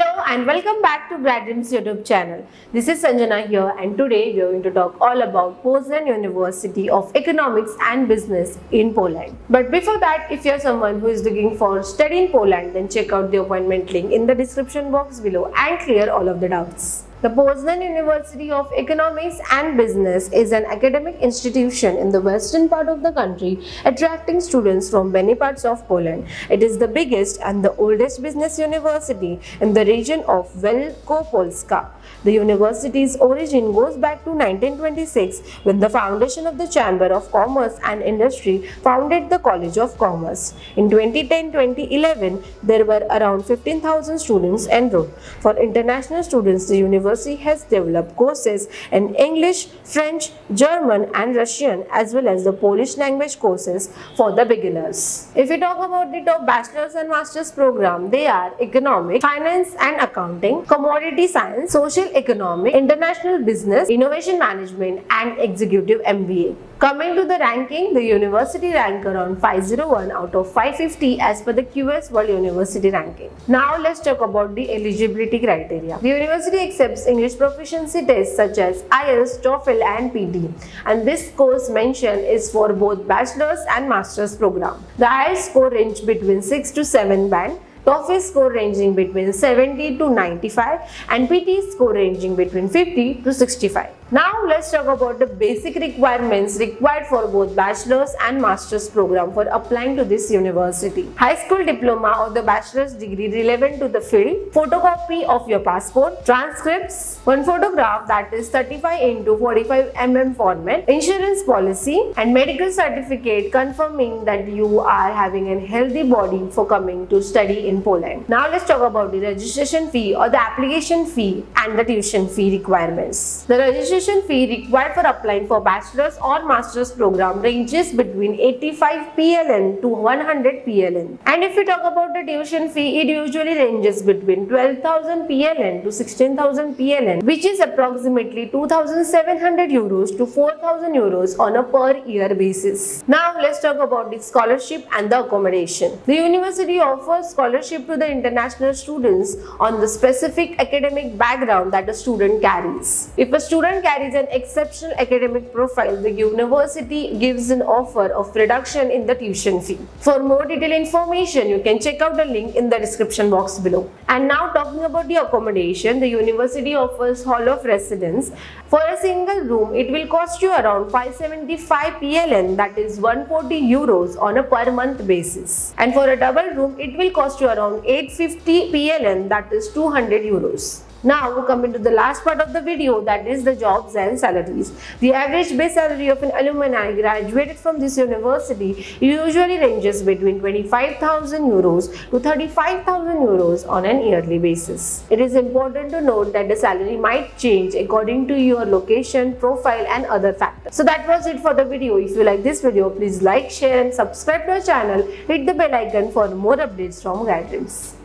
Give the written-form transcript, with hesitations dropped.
Hello and welcome back to Grad-Dreams YouTube channel. This is Sanjana here and today we are going to talk all about Poznan University of Economics and Business in Poland. But before that, if you are someone who is looking for study in Poland, then check out the appointment link in the description box below and clear all of the doubts. The Poznan University of Economics and Business is an academic institution in the western part of the country, attracting students from many parts of Poland. It is the biggest and the oldest business university in the region of Wielkopolska. The university's origin goes back to 1926, when the foundation of the Chamber of Commerce and Industry founded the College of Commerce. In 2010-2011, there were around 15,000 students enrolled. For international students, the university has developed courses in English, French, German and Russian, as well as the Polish language courses for the beginners. If we talk about the top bachelor's and master's program, they are economics, finance and accounting, commodity science, social economics, international business, innovation management and executive MBA. Coming to the ranking, the university ranked around 501 out of 550 as per the QS World University Ranking. Now let's talk about the eligibility criteria. The university accepts English proficiency tests such as IELTS, TOEFL and PTE, and this course mentioned is for both bachelor's and master's program. The IELTS score range between 6 to 7 band. TOEFL score ranging between 70 to 95 and PTE score ranging between 50 to 65. Now let's talk about the basic requirements required for both bachelor's and master's program for applying to this university. High school diploma or the bachelor's degree relevant to the field, photocopy of your passport, transcripts, one photograph that is 35×45 mm format, insurance policy and medical certificate confirming that you are having a healthy body for coming to study in Poland. Now let's talk about the registration fee or the application fee and the tuition fee requirements. The registration fee required for applying for bachelor's or master's program ranges between 85 PLN to 100 PLN. And if we talk about the tuition fee, it usually ranges between 12,000 PLN to 16,000 PLN, which is approximately 2,700 euros to 4,000 euros on a per year basis. Now let's talk about the scholarship and the accommodation. The university offers scholarship to the international students on the specific academic background that a student carries. If a student carries an exceptional academic profile, the university gives an offer of reduction in the tuition fee. For more detailed information, you can check out the link in the description box below. And now talking about the accommodation, the university offers hall of residence. For a single room, it will cost you around 575 PLN, that is 140 euros on a per month basis. And for a double room, it will cost you around 850 PLN, that is 200 euros. Now we come into the last part of the video, that is the jobs and salaries. The average base salary of an alumni graduated from this university usually ranges between 25,000 euros to 35,000 euros on an yearly basis. It is important to note that the salary might change according to your location, profile and other factors. So that was it for the video. If you like this video, please like, share and subscribe to our channel. Hit the bell icon for more updates from Grad-Dreams.